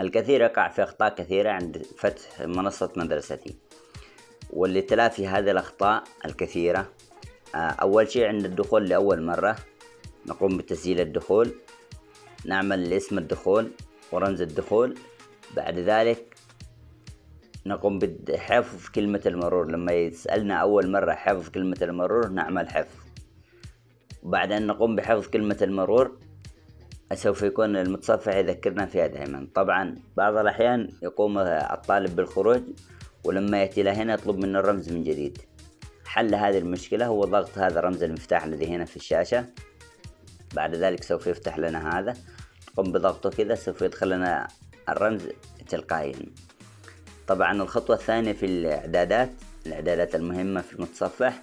الكثير يقع في أخطاء كثيرة عند فتح منصة مدرستي، ولتلافي هذه الأخطاء الكثيرة، أول شيء عند الدخول لأول مرة نقوم بتسجيل الدخول، نعمل اسم الدخول ورمز الدخول، بعد ذلك نقوم بحفظ كلمة المرور. لما يسألنا أول مرة حفظ كلمة المرور نعمل حفظ، وبعد أن نقوم بحفظ كلمة المرور سوف يكون المتصفح يذكرنا فيها دائما. طبعا بعض الأحيان يقوم الطالب بالخروج، ولما يأتي لهنا يطلب منا الرمز من جديد. حل هذه المشكلة هو ضغط هذا رمز المفتاح الذي هنا في الشاشة، بعد ذلك سوف يفتح لنا هذا، نقوم بضغطه كذا سوف يدخل لنا الرمز تلقائيا. طبعا الخطوة الثانية في الإعدادات المهمة في المتصفح،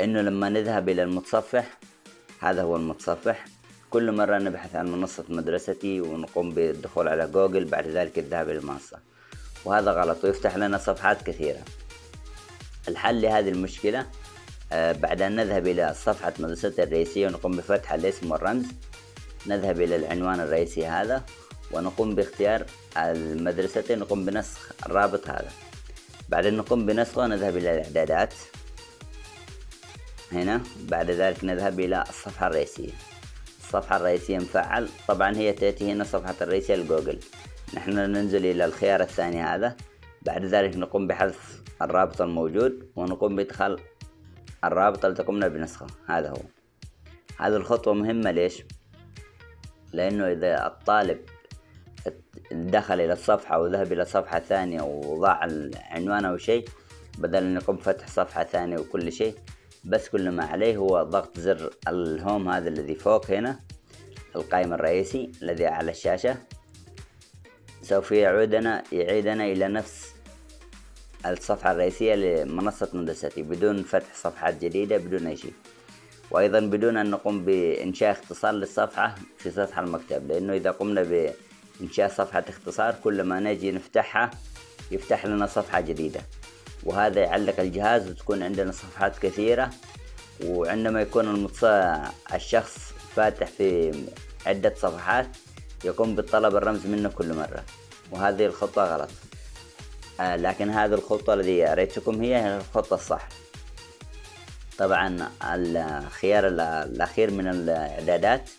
إنه لما نذهب إلى المتصفح، هذا هو المتصفح، كل مرة نبحث عن منصة مدرستي ونقوم بالدخول على جوجل، بعد ذلك الذهاب إلى المنصة، وهذا غلط ويفتح لنا صفحات كثيرة. الحل لهذه المشكلة بعد أن نذهب إلى صفحة مدرستي الرئيسية ونقوم بفتح الاسم والرمز، نذهب إلى العنوان الرئيسي هذا ونقوم باختيار المدرستي، نقوم بنسخ الرابط هذا، بعد أن نقوم بنسخه نذهب إلى الإعدادات هنا، بعد ذلك نذهب إلى الصفحة الرئيسية. الصفحة الرئيسية مفعل، طبعا هي تأتي هنا صفحة الرئيسية لجوجل، نحن ننزل إلى الخيار الثاني هذا، بعد ذلك نقوم بحذف الرابط الموجود ونقوم بإدخال الرابط الذي قمنا بنسخه. هذا هو، هذه الخطوة مهمة. ليش؟ لأنه إذا الطالب دخل إلى الصفحة وذهب إلى صفحة ثانية وضاع العنوان أو شيء، بدل أن يقوم بفتح صفحة ثانية وكل شيء، بس كل ما عليه هو ضغط زر الهوم هذا الذي فوق هنا، القائمة الرئيسي الذي على الشاشة، سوف يعيدنا إلى نفس الصفحة الرئيسية لمنصة مدرستي، بدون فتح صفحات جديدة، بدون أي شيء، وأيضا بدون أن نقوم بإنشاء اختصار للصفحة في سطح المكتب، لأنه إذا قمنا بإنشاء صفحة اختصار كل ما نجي نفتحها يفتح لنا صفحة جديدة، وهذا يعلق الجهاز وتكون عندنا صفحات كثيرة. وعندما يكون الشخص فاتح في عدة صفحات يقوم بالطلب الرمز منه كل مرة، وهذه الخطة غلط. لكن هذه الخطة التي أريتكم هي الخطة الصح. طبعا الخيار الأخير من الإعدادات،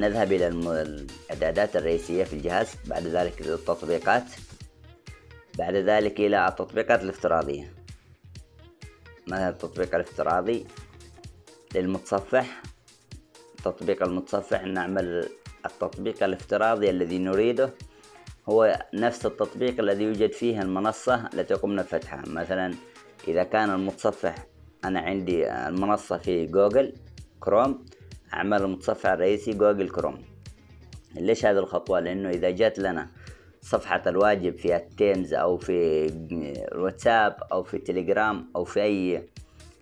نذهب إلى الإعدادات الرئيسية في الجهاز، بعد ذلك إلى التطبيقات، بعد ذلك إلى التطبيقات الافتراضية. مثلا التطبيق الافتراضي للمتصفح، تطبيق المتصفح، نعمل التطبيق الافتراضي الذي نريده، هو نفس التطبيق الذي يوجد فيه المنصة التي قمنا بفتحها. مثلا إذا كان المتصفح، أنا عندي المنصة في جوجل كروم، أعمل المتصفح الرئيسي جوجل كروم. ليش هذه الخطوة؟ لأنه إذا جات لنا صفحة الواجب في التيمز أو في الواتساب أو في التليجرام أو في أي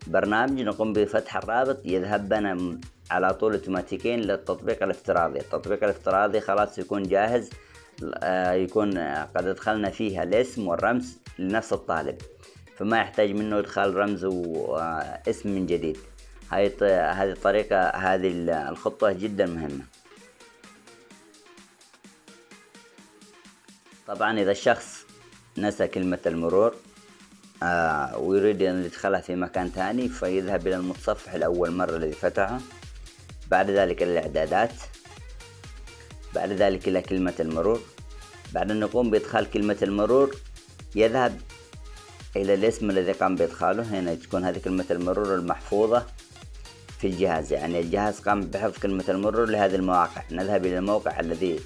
برنامج، نقوم بفتح الرابط يذهب بنا على طول اوتوماتيكيا للتطبيق الافتراضي. التطبيق الافتراضي خلاص يكون جاهز، يكون قد ادخلنا فيها الاسم والرمز لنفس الطالب، فما يحتاج منه ادخال رمز واسم من جديد. هذه الطريقة، هذه الخطوة جدا مهمة. طبعا إذا الشخص نسى كلمة المرور ويريد أن يدخلها في مكان ثاني، فيذهب إلى المتصفح الأول مرة الذي فتحه، بعد ذلك إلى الإعدادات، بعد ذلك إلى كلمة المرور. بعد أن نقوم بإدخال كلمة المرور يذهب إلى الاسم الذي قام بإدخاله. هنا تكون هذه كلمة المرور المحفوظة في الجهاز، يعني الجهاز قام بحفظ كلمة المرور لهذه المواقع. نذهب إلى الموقع الذي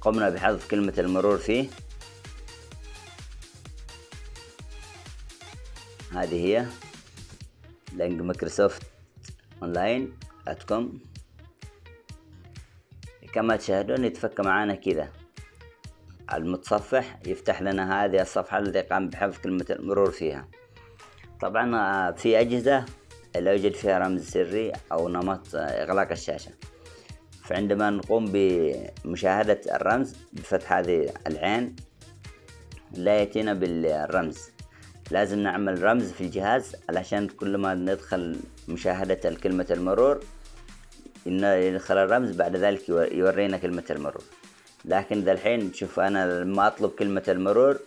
قمنا بحذف كلمة المرور فيه، هذه هي لينك مايكروسوفت اونلاين .com. كما تشاهدون يتفك معانا كذا المتصفح، يفتح لنا هذه الصفحة التي قام بحذف كلمة المرور فيها. طبعا في أجهزة لا يوجد فيها رمز سري أو نمط إغلاق الشاشة، فعندما نقوم بمشاهدة الرمز بفتح هذه العين لا يأتينا بالرمز، لازم نعمل رمز في الجهاز علشان كل ما ندخل مشاهدة كلمة المرور يدخل الرمز، بعد ذلك يورينا كلمة المرور. لكن ذا الحين شوف انا لما اطلب كلمة المرور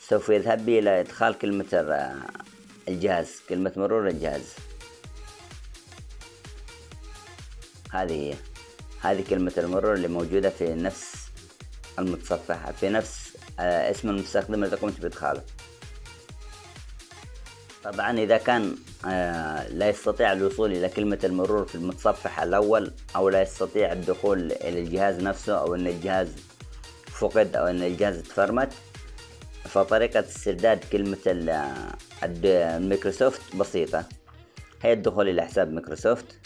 سوف يذهب بي الى ادخال كلمة الجهاز، كلمة مرور الجهاز. هذه هي، هذه كلمة المرور اللي موجودة في نفس المتصفح، في نفس اسم المستخدم اللي قمت بادخاله. طبعا اذا كان لا يستطيع الوصول الى كلمة المرور في المتصفح الاول، او لا يستطيع الدخول الى الجهاز نفسه، او ان الجهاز فقد، او ان الجهاز تفرمت، فطريقة استرداد كلمة مايكروسوفت بسيطة، هي الدخول الى حساب مايكروسوفت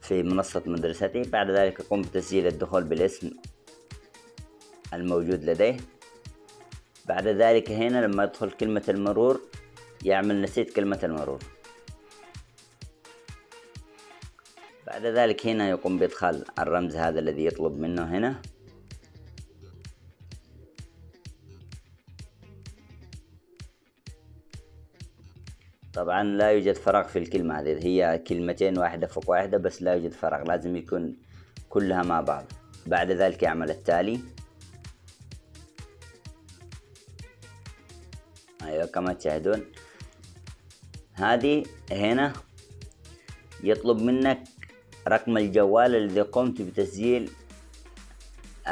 في منصة مدرستي، بعد ذلك أقوم بتسجيل الدخول بالاسم الموجود لديه. بعد ذلك هنا لما أدخل كلمة المرور يعمل نسيت كلمة المرور. بعد ذلك هنا يقوم بإدخال الرمز هذا الذي يطلب منه هنا، طبعا لا يوجد فراغ في الكلمة هذه، هي كلمتين واحدة فوق واحدة بس لا يوجد فراغ، لازم يكون كلها مع بعض. بعد ذلك يعمل التالي. ايوه كما تشاهدون هذه هنا يطلب منك رقم الجوال الذي قمت بتسجيل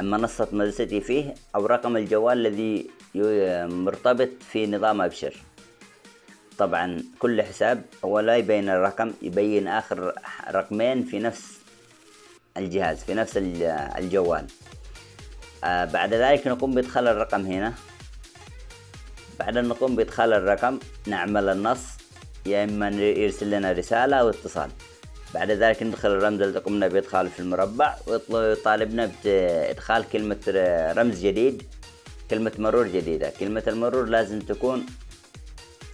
منصة مدرستي فيه، او رقم الجوال الذي مرتبط في نظام ابشر. طبعا كل حساب هو لا يبين الرقم، يبين آخر رقمين في نفس الجهاز، في نفس الجوال. بعد ذلك نقوم بإدخال الرقم هنا. بعد أن نقوم بإدخال الرقم نعمل النص، يا إما يرسل لنا رسالة أو اتصال. بعد ذلك ندخل الرمز الذي قمنا بإدخاله في المربع، ويطالبنا بإدخال كلمة رمز جديد، كلمة مرور جديدة. كلمة المرور لازم تكون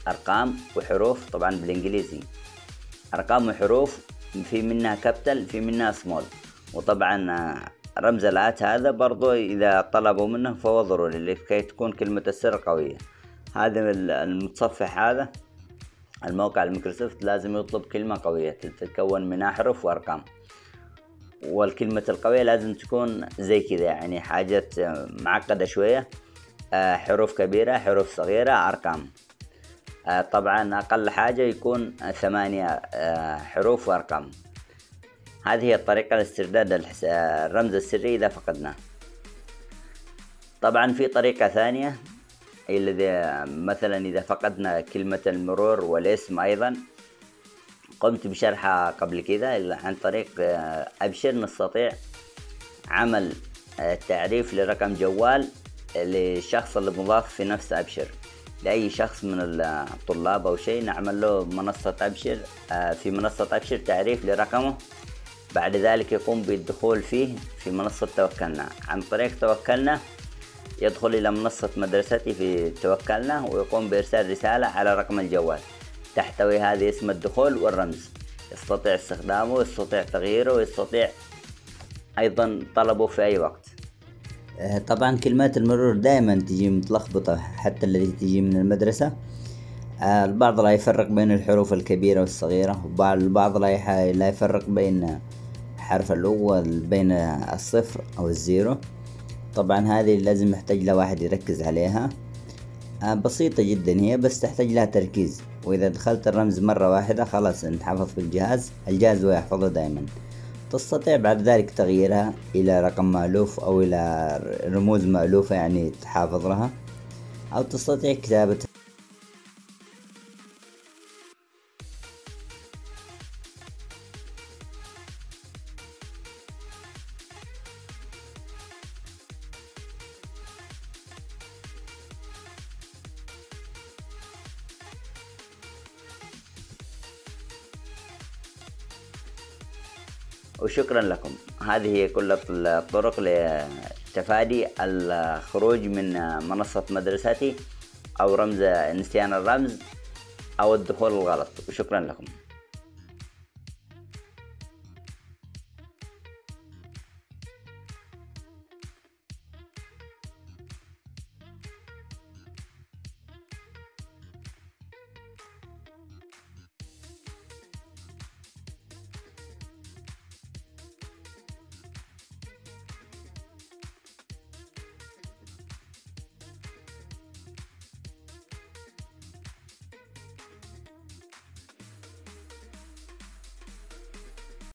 أرقام وحروف، طبعا بالإنجليزي، أرقام وحروف، في منها كابيتال في منها سمول. وطبعا رمز الآت هذا برضو إذا طلبوا منه فهو ضروري لكي تكون كلمة السر قوية. هذا المتصفح هذا الموقع المايكروسوفت لازم يطلب كلمة قوية تتكون من أحرف وأرقام، والكلمة القوية لازم تكون زي كذا يعني حاجة معقدة شوية، حروف كبيرة حروف صغيرة أرقام. طبعا أقل حاجة يكون 8 حروف وأرقام. هذه هي الطريقة لاسترداد الرمز السري إذا فقدناه. طبعا في طريقة ثانية، مثلا إذا فقدنا كلمة المرور والاسم أيضا قمت بشرحها قبل كذا، عن طريق أبشر نستطيع عمل تعريف لرقم جوال للشخص المضاف في نفس أبشر، لأي شخص من الطلاب أو شيء نعمل له منصة أبشر، في منصة أبشر تعريف لرقمه. بعد ذلك يقوم بالدخول فيه في منصة توكلنا. عن طريق توكلنا يدخل إلى منصة مدرستي في توكلنا، ويقوم بإرسال رسالة على رقم الجوال تحتوي هذه اسم الدخول والرمز، يستطيع استخدامه، يستطيع تغييره، ويستطيع أيضا طلبه في أي وقت. طبعا كلمات المرور دائما تجي متلخبطة، حتى التي تجي من المدرسة البعض لا يفرق بين الحروف الكبيرة والصغيرة، والبعض لا يفرق بين حرف الأول بين الصفر أو الزيرو. طبعا هذه لازم يحتاج لها واحد يركز عليها، بسيطة جدا هي بس تحتاج لها تركيز، وإذا دخلت الرمز مرة واحدة خلاص انحفظ في الجهاز ويحفظه دائما. تستطيع بعد ذلك تغييرها إلى رقم مألوف أو إلى رموز مألوفة يعني تحافظ لها، أو تستطيع كتابتها. وشكرا لكم. هذه هي كل الطرق لتفادي الخروج من منصة مدرستي، أو رمز نسيان الرمز، أو الدخول الغلط. وشكرا لكم.